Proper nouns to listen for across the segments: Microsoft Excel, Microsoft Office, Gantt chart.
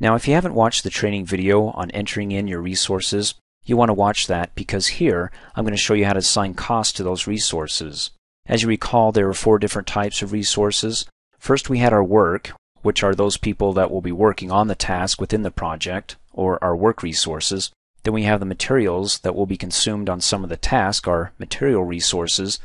Now, if you haven't watched the training video on entering in your resources, you want to watch that, because here I'm going to show you how to assign cost to those resources. As you recall, there are four different types of resources. First, we had our work, which are those people that will be working on the task within the project, or our work resources. Then we have the materials that will be consumed on some of the task, our material resources.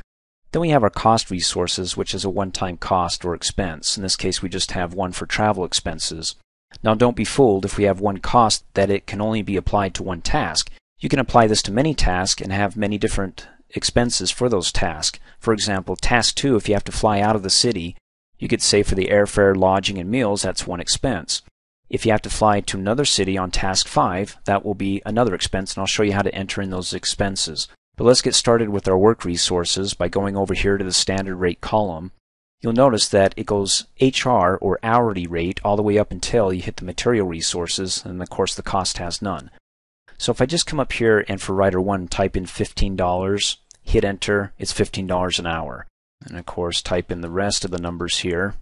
Then we have our cost resources, which is a one-time cost or expense. In this case, we just have one for travel expenses. Now, don't be fooled if we have one cost that it can only be applied to one task. You can apply this to many tasks and have many different expenses for those tasks. For example, task 2, if you have to fly out of the city, you could say for the airfare, lodging, and meals, that's one expense. If you have to fly to another city on task 5, that will be another expense, and I'll show you how to enter in those expenses. But let's get started with our work resources by going over here to the standard rate column. You'll notice that it goes HR, or hourly rate, all the way up until you hit the material resources, and of course the cost has none. So if I just come up here and for Writer 1 type in $15, hit enter, it's $15 an hour. And of course type in the rest of the numbers here.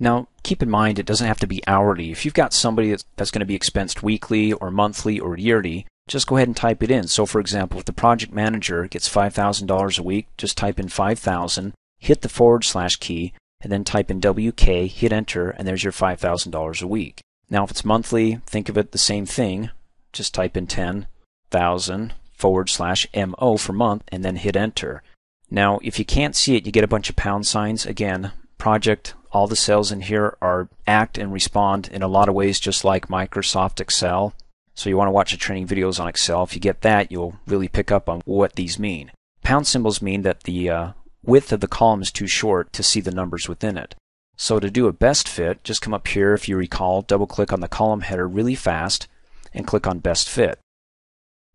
Now keep in mind it doesn't have to be hourly. If you've got somebody that's going to be expensed weekly or monthly or yearly, just go ahead and type it in. So for example, if the project manager gets $5,000 a week, just type in 5,000, hit the / key, and then type in WK, hit enter, and there's your $5,000 a week. Now if it's monthly, think of it the same thing. Just type in 10,000 / MO for month, and then hit enter. Now if you can't see it, you get a bunch of pound signs. Again, project, all the cells in here are act and respond in a lot of ways, just like Microsoft Excel. So you want to watch the training videos on Excel. If you get that, you'll really pick up on what these mean. Pound symbols mean that the width of the column is too short to see the numbers within it. So to do a best fit, just come up here, if you recall, double click on the column header really fast and click on best fit.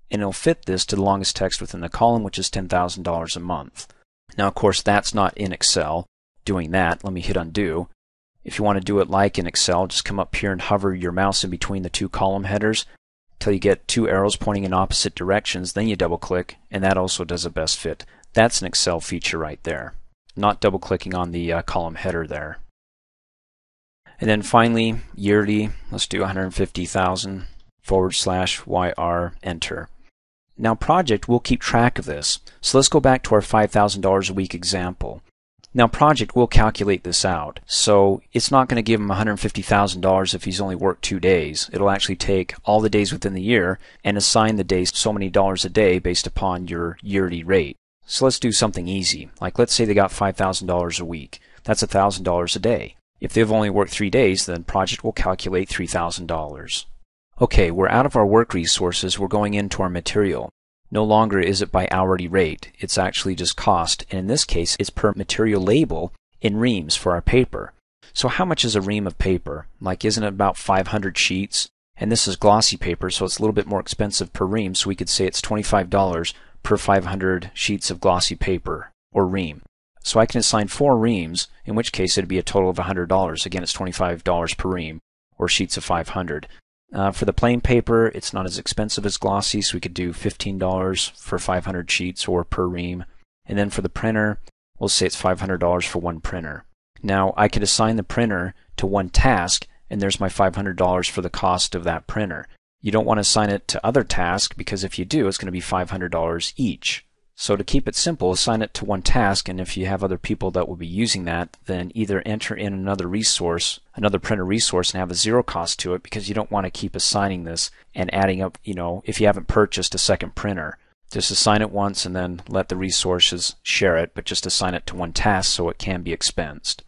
And it'll fit this to the longest text within the column, which is $10,000 a month. Now of course that's not in Excel. Doing that, let me hit undo. If you want to do it like in Excel, just come up here and hover your mouse in between the two column headers till you get two arrows pointing in opposite directions, then you double click, and that also does a best fit. That's an Excel feature right there. Not double clicking on the column header there. And then finally, yearly, let's do 150,000 / YR, enter. Now project, we'll keep track of this. So let's go back to our $5,000 a week example. Now project will calculate this out. So it's not going to give him $150,000 if he's only worked 2 days. It'll actually take all the days within the year and assign the days so many dollars a day based upon your yearly rate. So let's do something easy. Like let's say they got $5,000 a week. That's $1,000 a day. If they've only worked 3 days, then project will calculate $3,000. Okay, we're out of our work resources. We're going into our material. No longer is it by hourly rate, it's actually just cost, and in this case it's per material label in reams for our paper. So how much is a ream of paper? Like, isn't it about 500 sheets? And this is glossy paper, so it's a little bit more expensive per ream, so we could say it's $25 per 500 sheets of glossy paper, or ream. So I can assign 4 reams, in which case it would be a total of $100. Again, it's $25 per ream, or sheets of 500. For the plain paper, it's not as expensive as glossy, so we could do $15 for 500 sheets or per ream. And then for the printer, we'll say it's $500 for one printer. Now, I could assign the printer to one task, and there's my $500 for the cost of that printer. You don't want to assign it to other tasks, because if you do, it's going to be $500 each. So to keep it simple, assign it to one task, and if you have other people that will be using that, then either enter in another resource, another printer resource, and have a zero cost to it, because you don't want to keep assigning this and adding up, you know, if you haven't purchased a second printer. Just assign it once and then let the resources share it, but just assign it to one task so it can be expensed.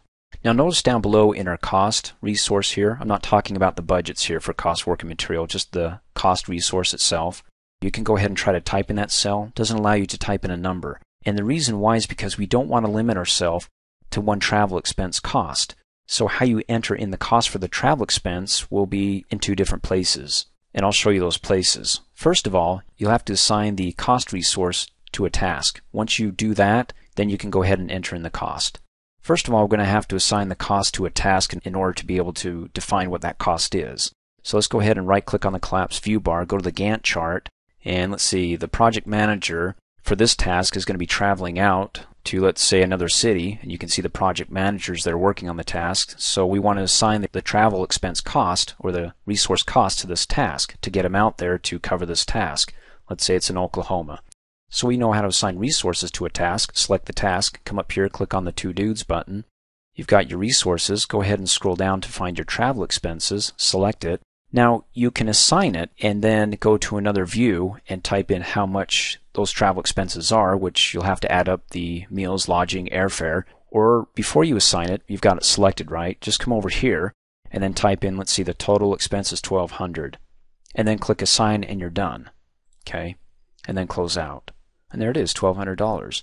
Now notice down below in our cost resource here, I'm not talking about the budgets here for cost, work, and material, just the cost resource itself. You can go ahead and try to type in that cell. It doesn't allow you to type in a number. And the reason why is because we don't want to limit ourselves to one travel expense cost. So how you enter in the cost for the travel expense will be in two different places. And I'll show you those places. First of all, you'll have to assign the cost resource to a task. Once you do that, then you can go ahead and enter in the cost. First of all, we're going to have to assign the cost to a task in order to be able to define what that cost is. So let's go ahead and right click on the collapse view bar, go to the Gantt chart, and let's see, the project manager for this task is going to be traveling out to, let's say, another city, and you can see the project managers that are working on the task. So we want to assign the travel expense cost or the resource cost to this task to get them out there to cover this task. Let's say it's in Oklahoma. So we know how to assign resources to a task. Select the task, come up here, click on the Two Dudes button. You've got your resources. Go ahead and scroll down to find your travel expenses. Select it. Now you can assign it and then go to another view and type in how much those travel expenses are, which you'll have to add up the meals, lodging, airfare. Or before you assign it, you've got it selected, right? Just come over here and then type in, let's see, the total expense is $1,200. And then click assign and you're done. Okay? And then close out. And there it is, $1,200.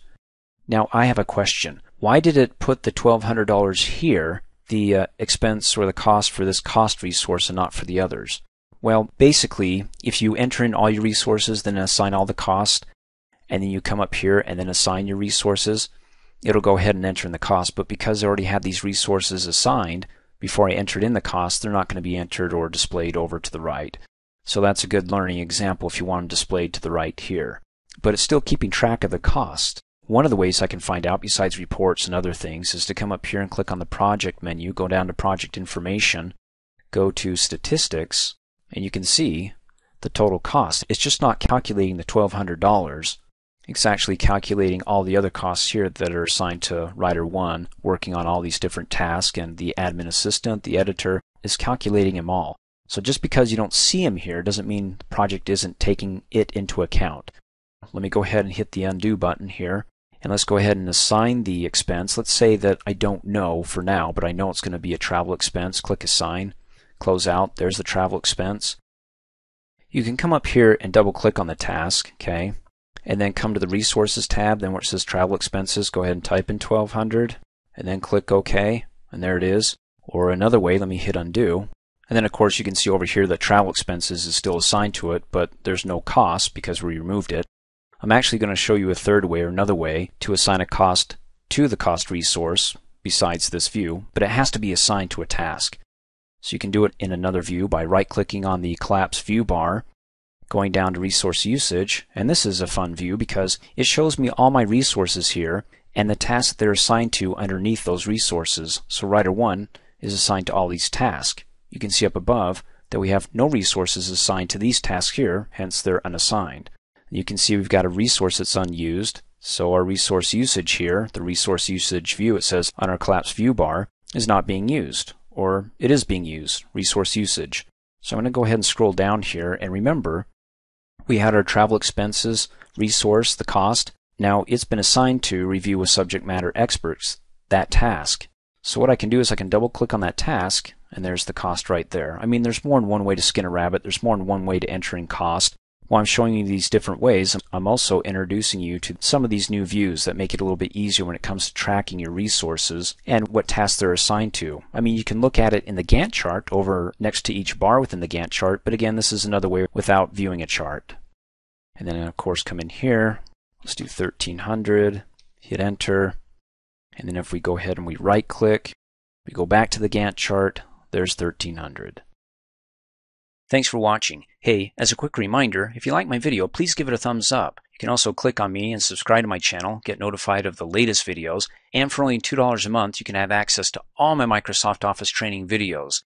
Now I have a question. Why did it put the $1,200 here, the expense or the cost for this cost resource and not for the others? Well, basically, if you enter in all your resources, then assign all the cost, and then you come up here and then assign your resources, it'll go ahead and enter in the cost. But because I already had these resources assigned before I entered in the cost, they're not going to be entered or displayed over to the right. So that's a good learning example if you want them displayed to the right here. But it's still keeping track of the cost. One of the ways I can find out, besides reports and other things, is to come up here and click on the project menu, go down to project information, go to statistics, and you can see the total cost. It's just not calculating the $1,200. It's actually calculating all the other costs here that are assigned to Writer 1, working on all these different tasks, and the admin assistant, the editor, is calculating them all. So just because you don't see them here doesn't mean the project isn't taking it into account. Let me go ahead and hit the undo button here. And let's go ahead and assign the expense. Let's say that I don't know for now, but I know it's going to be a travel expense. Click Assign, close out. There's the travel expense. You can come up here and double-click on the task, okay? And then come to the Resources tab, then where it says Travel Expenses, go ahead and type in $1,200, and then click OK, and there it is. Or another way, let me hit Undo. And then, of course, you can see over here that Travel Expenses is still assigned to it, but there's no cost because we removed it. I'm actually going to show you a third way or another way to assign a cost to the cost resource besides this view, but it has to be assigned to a task. So you can do it in another view by right-clicking on the collapse view bar, going down to resource usage, and this is a fun view because it shows me all my resources here and the tasks they're assigned to underneath those resources. So Writer 1 is assigned to all these tasks. You can see up above that we have no resources assigned to these tasks here, hence they're unassigned. You can see we've got a resource that's unused, so our resource usage here, the resource usage view, it says on our collapse view bar, is not being used, or it is being used, resource usage. So I'm going to go ahead and scroll down here, and remember, we had our travel expenses, resource, the cost. Now it's been assigned to review with subject matter experts, that task. So what I can do is I can double-click on that task, and there's the cost right there. I mean, there's more than one way to skin a rabbit, there's more than one way to enter in cost. While I'm showing you these different ways, I'm also introducing you to some of these new views that make it a little bit easier when it comes to tracking your resources and what tasks they're assigned to. I mean, you can look at it in the Gantt chart over next to each bar within the Gantt chart, but again, this is another way without viewing a chart. And then, of course, come in here. Let's do 1,300, hit enter. And then if we go ahead and we right-click, we go back to the Gantt chart, there's 1,300. Thanks for watching. Hey, as a quick reminder, if you like my video, please give it a thumbs up. You can also click on me and subscribe to my channel, get notified of the latest videos, and for only $2 a month, you can have access to all my Microsoft Office training videos.